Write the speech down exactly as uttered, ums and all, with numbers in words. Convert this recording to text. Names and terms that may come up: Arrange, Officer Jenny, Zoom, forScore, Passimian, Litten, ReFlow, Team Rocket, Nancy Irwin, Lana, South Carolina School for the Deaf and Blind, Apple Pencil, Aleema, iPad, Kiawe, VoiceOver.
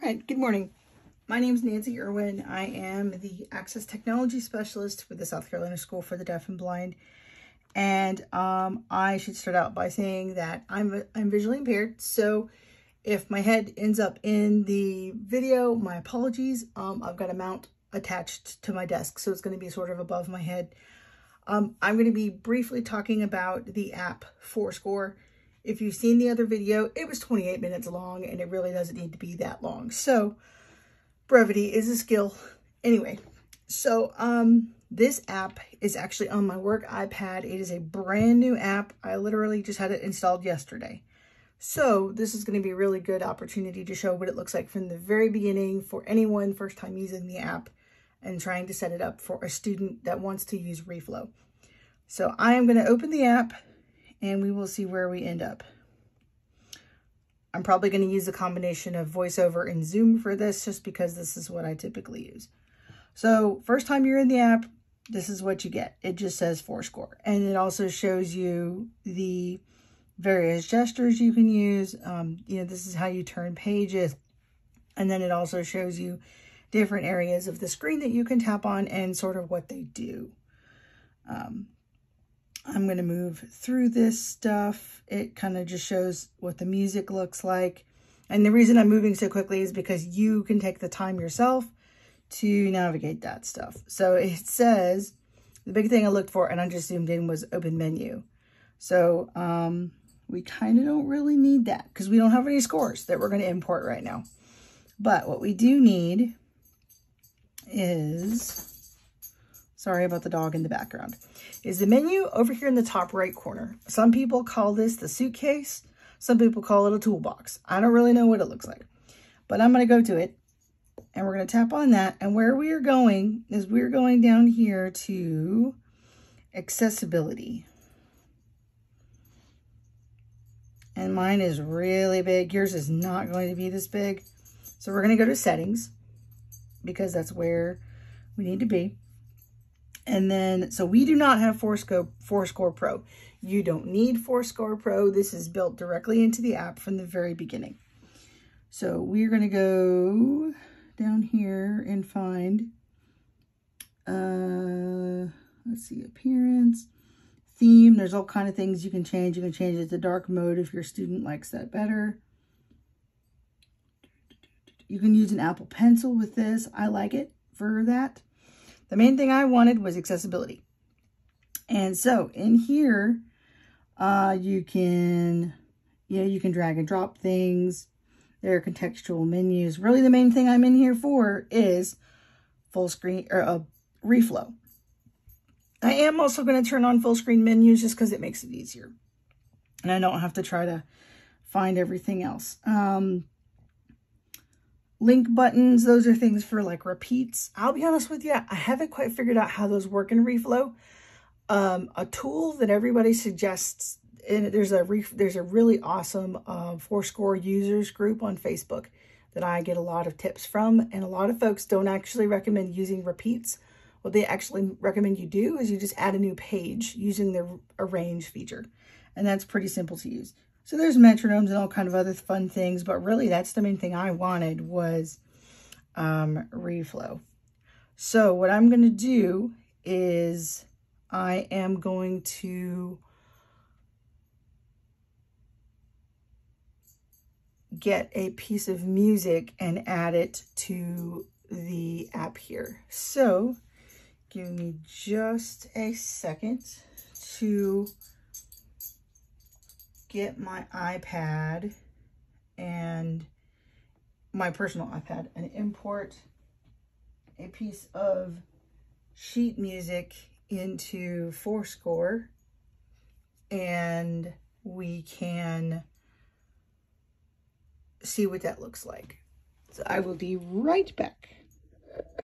All right, good morning. My name is Nancy Irwin. I am the Access Technology Specialist with the South Carolina School for the Deaf and Blind. And um, I should start out by saying that I'm, I'm visually impaired. So if my head ends up in the video, my apologies. Um, I've got a mount attached to my desk, so it's going to be sort of above my head. Um, I'm going to be briefly talking about the app forScore. If you've seen the other video, it was twenty-eight minutes long, and it really doesn't need to be that long. So brevity is a skill. Anyway, so um, this app is actually on my work iPad. It is a brand new app. I literally just had it installed yesterday. So this is going to be a really good opportunity to show what it looks like from the very beginning for anyone first time using the app and trying to set it up for a student that wants to use ReFlow. So I am going to open the app and we will see where we end up. I'm probably going to use a combination of VoiceOver and Zoom for this just because this is what I typically use. So first time you're in the app, this is what you get. It just says forScore, and it also shows you the various gestures you can use. Um, you know, this is how you turn pages. And then it also shows you different areas of the screen that you can tap on and sort of what they do. Um, I'm going to move through this stuff. It kind of just shows what the music looks like. And the reason I'm moving so quickly is because you can take the time yourself to navigate that stuff. So it says, the big thing I looked for and I just zoomed in was open menu. So um, we kind of don't really need that because we don't have any scores that we're going to import right now. But what we do need is, sorry about the dog in the background, is the menu over here in the top right corner. Some people call this the suitcase. Some people call it a toolbox. I don't really know what it looks like, but I'm going to go to it and we're going to tap on that. And where we are going is we're going down here to accessibility. And mine is really big. Yours is not going to be this big. So we're going to go to settings because that's where we need to be. And then, so we do not have forScore, forScore Pro. You don't need forScore Pro. This is built directly into the app from the very beginning. So we're going to go down here and find, uh, let's see, appearance, theme. There's all kinds of things you can change. You can change it to dark mode if your student likes that better. You can use an Apple Pencil with this. I like it for that. The main thing I wanted was accessibility. And so in here, uh, you can, you know, you can drag and drop things. There are contextual menus. Really the main thing I'm in here for is full screen or uh, ReFlow. I am also going to turn on full screen menus just because it makes it easier. And I don't have to try to find everything else. Um, Link buttons, those are things for like repeats. I'll be honest with you, I haven't quite figured out how those work in ReFlow. Um, a tool that everybody suggests, and there's a Re, there's a really awesome uh, forScore users group on Facebook that I get a lot of tips from, and a lot of folks don't actually recommend using repeats. What they actually recommend you do is you just add a new page using the Arrange feature, and that's pretty simple to use. So there's metronomes and all kind of other fun things, but really that's the main thing I wanted was um, ReFlow. So what I'm going to do is I am going to get a piece of music and add it to the app here. So give me just a second to get my iPad and my personal iPad and import a piece of sheet music into forScore, and we can see what that looks like. So I will be right back.